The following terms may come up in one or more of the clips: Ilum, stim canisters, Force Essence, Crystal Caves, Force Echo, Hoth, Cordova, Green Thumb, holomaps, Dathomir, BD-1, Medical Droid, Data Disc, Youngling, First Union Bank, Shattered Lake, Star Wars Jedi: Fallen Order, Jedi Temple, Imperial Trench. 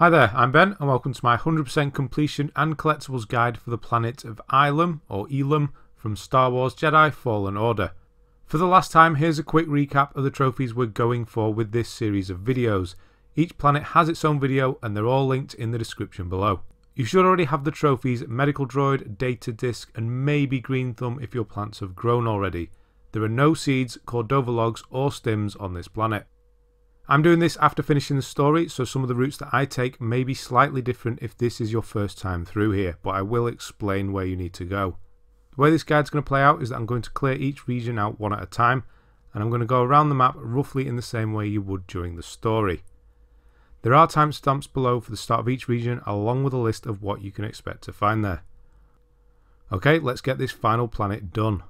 Hi there, I'm Ben and welcome to my 100% completion and collectibles guide for the planet of Ilum, or Ilum, from Star Wars Jedi: Fallen Order. For the last time, here's a quick recap of the trophies we're going for with this series of videos. Each planet has its own video and they're all linked in the description below. You should already have the trophies Medical Droid, Data Disc and maybe Green Thumb if your plants have grown already. There are no seeds, Cordova logs or stims on this planet. I'm doing this after finishing the story, so some of the routes that I take may be slightly different if this is your first time through here, but I will explain where you need to go. The way this guide's going to play out is that I'm going to clear each region out one at a time, and I'm going to go around the map roughly in the same way you would during the story. There are timestamps below for the start of each region, along with a list of what you can expect to find there. Okay, let's get this final planet done.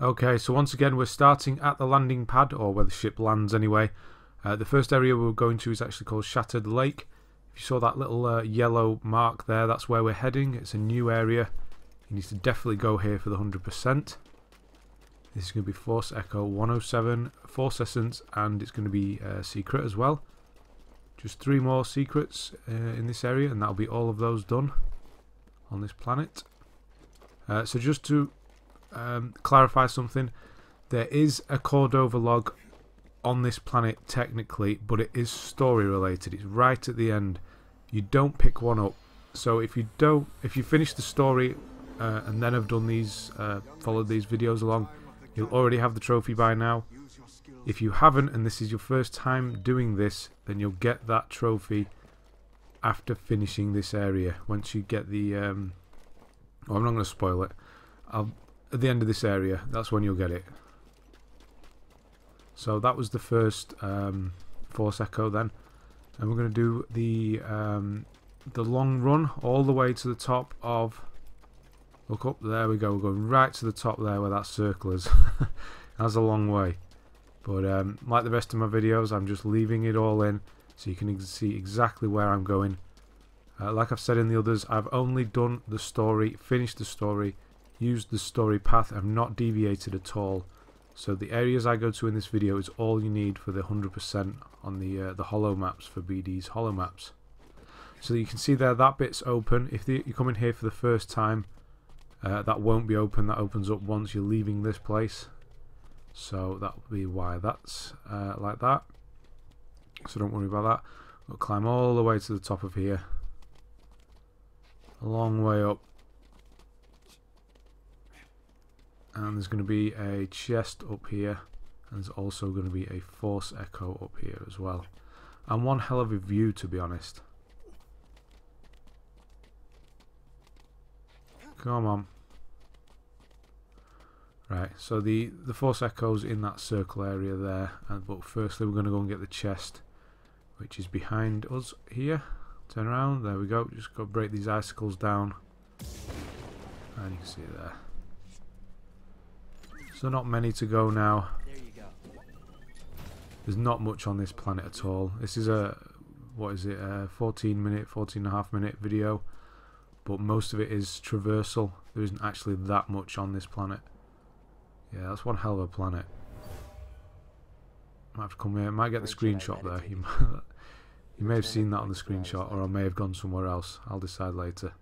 Okay, so once again we're starting at the landing pad, or where the ship lands anyway. The first area we're going to is actually called Shattered Lake. If you saw that little yellow mark there, that's where we're heading. It's a new area. You need to definitely go here for the 100%. This is going to be Force Echo 107, Force Essence, and it's going to be Secret as well. Just three more secrets in this area, and that'll be all of those done on this planet. So just to clarify something, there is a Cordova log on this planet technically, but it is story related. It's right at the end. You don't pick one up, so if you finish the story and then have done these followed these videos along, you'll already have the trophy by now. If you haven't and this is your first time doing this, then you'll get that trophy after finishing this area. Once you get the oh, I'm not going to spoil it. At the end of this area, that's when you'll get it. So that was the first Force Echo then. And we're going to do the long run all the way to the top of... Look up, there we go. We're going right to the top there where that circle is. That's a long way. But like the rest of my videos, I'm just leaving it all in so you can see exactly where I'm going. Like I've said in the others, I've only done the story, finished the story, used the story path. I've not deviated at all, so the areas I go to in this video is all you need for the 100% on the holo maps for BD's holo maps. So you can see there that bit's open. If you come in here for the first time, that won't be open. That opens up once you're leaving this place. So that'll be why that's like that. So don't worry about that. We'll climb all the way to the top of here. A long way up. And there's going to be a chest up here, and there's also going to be a Force Echo up here as well. And one hell of a view, to be honest. Come on. Right, so the Force Echo's in that circle area there, but firstly we're going to go and get the chest, which is behind us here. Turn around, there we go, just go break these icicles down, and you can see it there. So not many to go now. There you go. There's not much on this planet at all. This is a, what is it, a 14 and a half minute video, but most of it is traversal. There isn't actually that much on this planet. Yeah, that's one hell of a planet. Might have to come here, might get the screenshot there. You may have seen that on the screenshot, or I may have gone somewhere else. I'll decide later.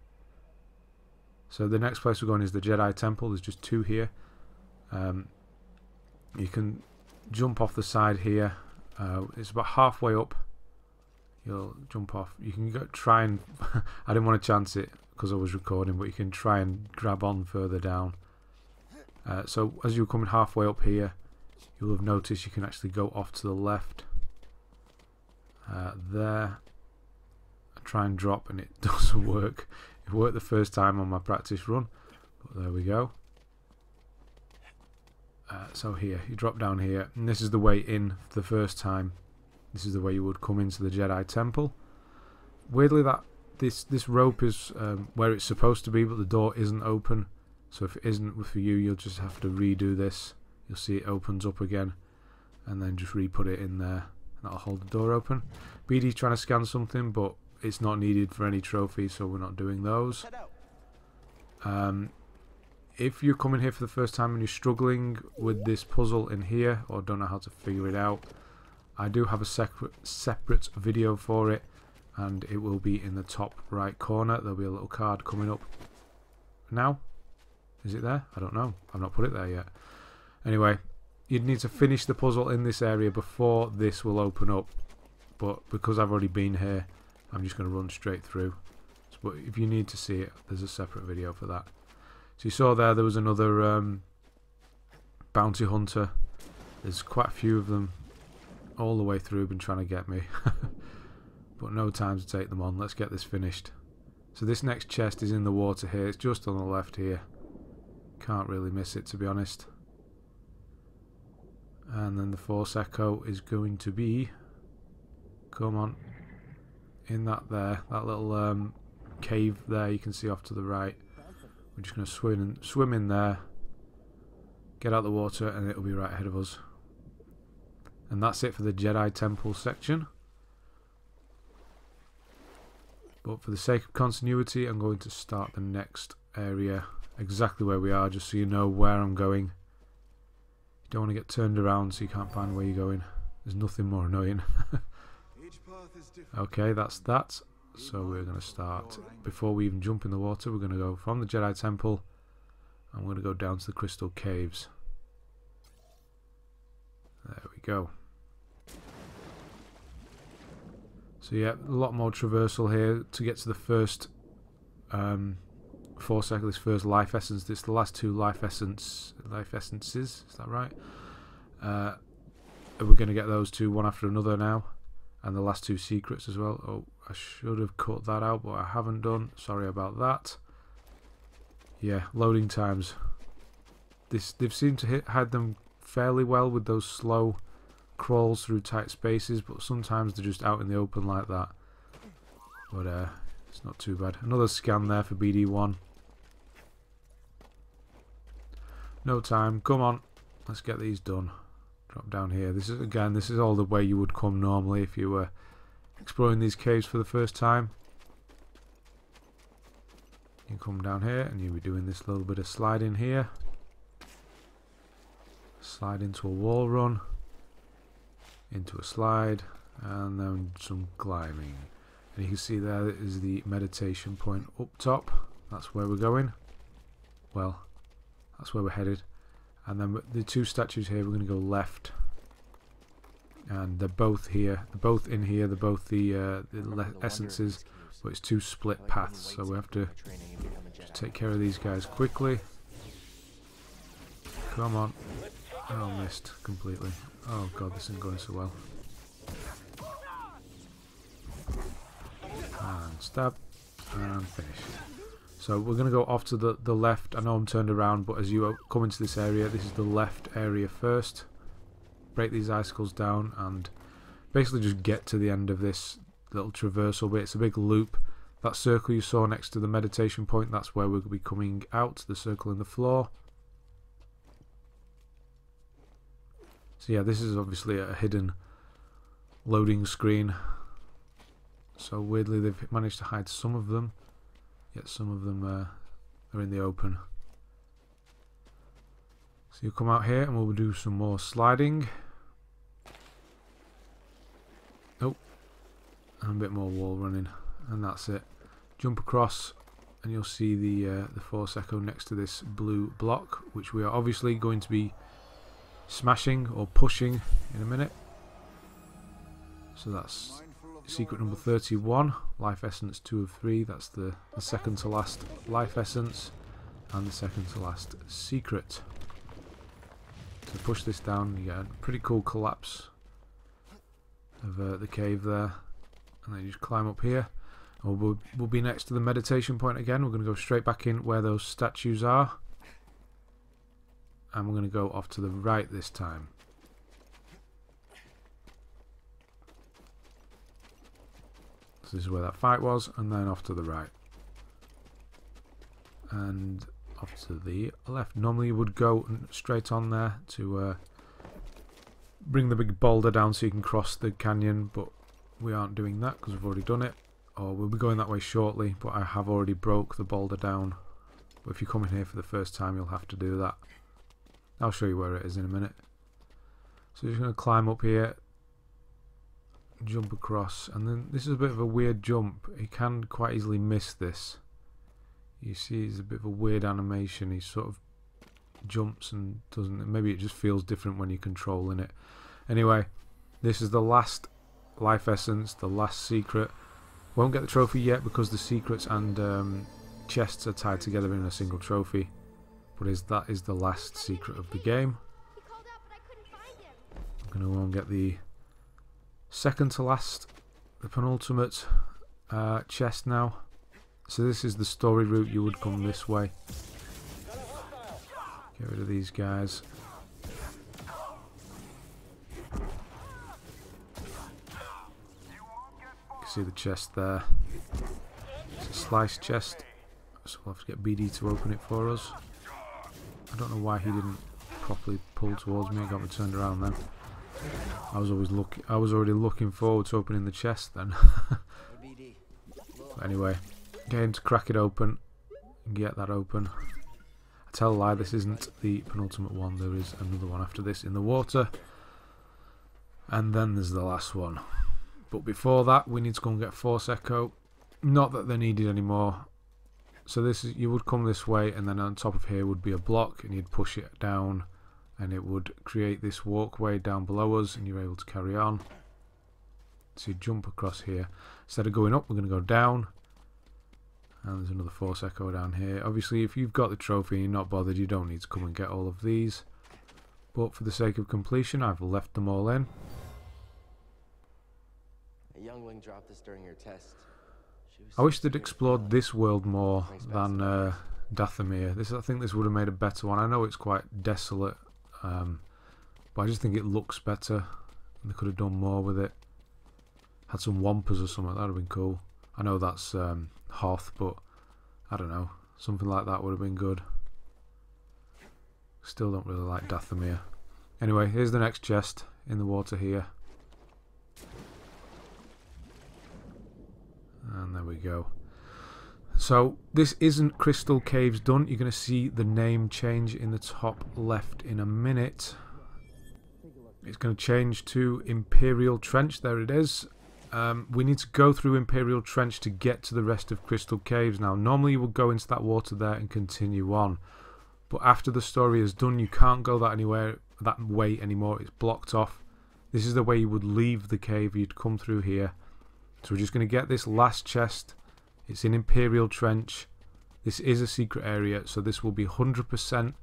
So the next place we're going is the Jedi Temple. There's just two here. You can jump off the side here. It's about halfway up. You'll jump off. You can go, try and I didn't want to chance it because I was recording, but you can try and grab on further down. So as you're coming halfway up here, you'll have noticed you can actually go off to the left there. I try and drop and it doesn't work. It worked the first time on my practice run, but there we go. So here, you drop down here, and this is the way in the first time. This is the way you would come into the Jedi Temple. Weirdly, that this rope is where it's supposed to be, but the door isn't open. So if it isn't for you, you'll just have to redo this. You'll see it opens up again, and then just re-put it in there. And that'll hold the door open. BD's trying to scan something, but it's not needed for any trophy, so we're not doing those. If you're coming here for the first time and you're struggling with this puzzle in here or don't know how to figure it out, I do have a separate video for it. and it will be in the top right corner. There'll be a little card coming up now. Is it there? I don't know. I've not put it there yet. Anyway, you'd need to finish the puzzle in this area before this will open up. But because I've already been here, I'm just going to run straight through. But if you need to see it, there's a separate video for that. So you saw there was another bounty hunter. There's quite a few of them all the way through, been trying to get me. But no time to take them on. Let's get this finished. So this next chest is in the water here. It's just on the left here. Can't really miss it, to be honest. And then the Force Echo is going to be, come on, in that there, that little cave there you can see off to the right. We're just going to swim in there, get out the water, and it'll be right ahead of us. And that's it for the Jedi Temple section. But for the sake of continuity, I'm going to start the next area exactly where we are, just so you know where I'm going. You don't want to get turned around so you can't find where you're going. There's nothing more annoying. Okay, that's that. So we're going to start. Before we even jump in the water, we're going to go from the Jedi Temple. I'm going to go down to the Crystal Caves. There we go. So yeah, a lot more traversal here to get to the first Force Echo, this first life essence. This is the last two life essences, is that right? We're going to get those two one after another now, and the last two secrets as well. Oh, I should have cut that out, but I haven't done. Sorry about that. Yeah, loading times. They've seemed to hide them fairly well with those slow crawls through tight spaces, but sometimes they're just out in the open like that. But it's not too bad. Another scan there for BD-1. No time, come on, let's get these done. Drop down here. This is all the way you would come normally if you were exploring these caves for the first time. You come down here and you'll be doing this little bit of sliding here, slide into a wall run, into a slide, and then some climbing. And you can see there is the meditation point up top. That's where we're going. Well, that's where we're headed. And then the two statues here, we're going to go left. And they're both here. They're both in here. They're both the essences. But it's two split paths, so we have to just take care of these guys quickly. Come on. Oh, missed completely. Oh god, this isn't going so well. And stab. And finish. So we're going to go off to the left. I know I'm turned around, but as you come into this area, this is the left area first. Break these icicles down and basically just get to the end of this little traversal bit. It's a big loop. That circle you saw next to the meditation point, that's where we'll be coming out, the circle in the floor. So yeah, this is obviously a hidden loading screen. So weirdly they've managed to hide some of them, yet some of them are in the open. So you come out here and we'll do some more sliding. Oh, and a bit more wall running, and that's it. Jump across and you'll see the Force Echo next to this blue block, which we are obviously going to be smashing or pushing in a minute. So that's secret number 31, life essence 2 of 3. That's the second to last life essence and the second to last secret. So push this down, you get a pretty cool collapse of the cave there, and then you just climb up here. We'll be next to the meditation point again. We're going to go straight back in where those statues are. And we're going to go off to the right this time. So this is where that fight was, and then off to the right. And off to the left. Normally you would go straight on there to bring the big boulder down so you can cross the canyon, but we aren't doing that because we've already done it. Or we'll be going that way shortly, but I have already broke the boulder down. But if you come in here for the first time, you'll have to do that. I'll show you where it is in a minute. So you're just going to climb up here jump across, and then this is a bit of a weird jump. He can quite easily miss this. You see it's a bit of a weird animation. He sort of jumps and doesn't. Maybe it just feels different when you're controlling it. Anyway, this is the last life essence, the last secret. Won't get the trophy yet because the secrets and chests are tied together in a single trophy. But that is the last secret of the game. I'm going to go and get the second to last, the penultimate chest now. So this is the story route. You would come this way. Get rid of these guys. You can see the chest there. It's a slice chest, so we'll have to get BD to open it for us. I don't know why he didn't properly pull towards me. I got me turned around then. I was already looking forward to opening the chest then. But anyway, get him to crack it open. Get that open. I tell a lie, this isn't the penultimate one. There is another one after this in the water. And then there's the last one. But before that, we need to go and get Force Echo. Not that they're needed anymore. So this is, you would come this way, and then on top of here would be a block, and you'd push it down, and it would create this walkway down below us, and you're able to carry on. So you jump across here. Instead of going up, we're going to go down. And there's another Force Echo down here. Obviously, if you've got the trophy and you're not bothered, you don't need to come and get all of these. But for the sake of completion, I've left them all in. A youngling dropped this during your test. I wish they'd explored this world more than Dathomir. I think this would have made a better one. I know it's quite desolate. But I just think it looks better, and they could have done more with it. Had some wampas or something, that would have been cool. I know that's Hoth, but I don't know, something like that would have been good. Still don't really like Dathomir. Anyway, here's the next chest in the water here, and there we go. So this isn't Crystal Caves done. You're going to see the name change in the top left in a minute. It's going to change to Imperial Trench. There it is. We need to go through Imperial Trench to get to the rest of Crystal Caves. Now, normally you would go into that water there and continue on. But after the story is done, you can't go that way anymore. It's blocked off. This is the way you would leave the cave. You'd come through here. So we're just going to get this last chest. It's in Imperial Trench. This is a secret area, so this will be 100%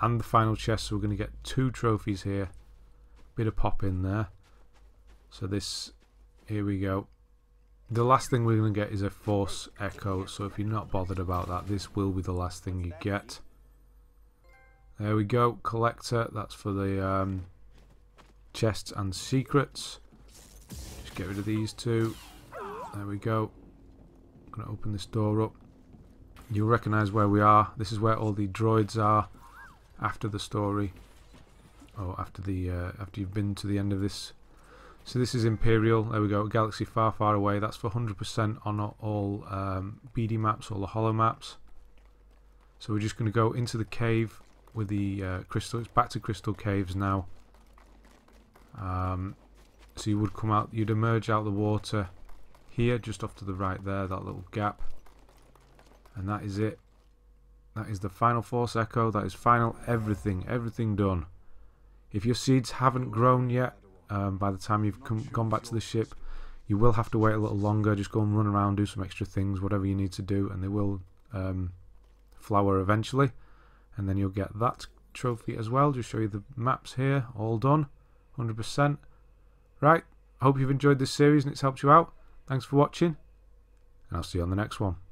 and the final chest, so we're going to get 2 trophies here. Bit of pop in there. So this, here we go. The last thing we're going to get is a Force Echo, so if you're not bothered about that, this will be the last thing you get. There we go, Collector, that's for the chests and secrets. Just get rid of these two. There we go. I'm going to open this door up. You'll recognise where we are. This is where all the droids are after the story, or after you've been to the end of this. So this is Imperial. There we go. Galaxy far, far away. That's for 100% on all BD maps, all the holo maps. So we're just going to go into the cave with the crystal. It's back to Crystal Caves now. So you would come out. You'd emerge out of the water. Here, just off to the right there, that little gap, and that is it. That is the final Force Echo. That is final everything done. If your seeds haven't grown yet, by the time you've gone back to the ship, you will have to wait a little longer. Just go and run around, do some extra things, whatever you need to do, and they will flower eventually, and then you'll get that trophy as well. Just show you the maps here, all done, 100%. Right, I hope you've enjoyed this series and it's helped you out. Thanks for watching, and I'll see you on the next one.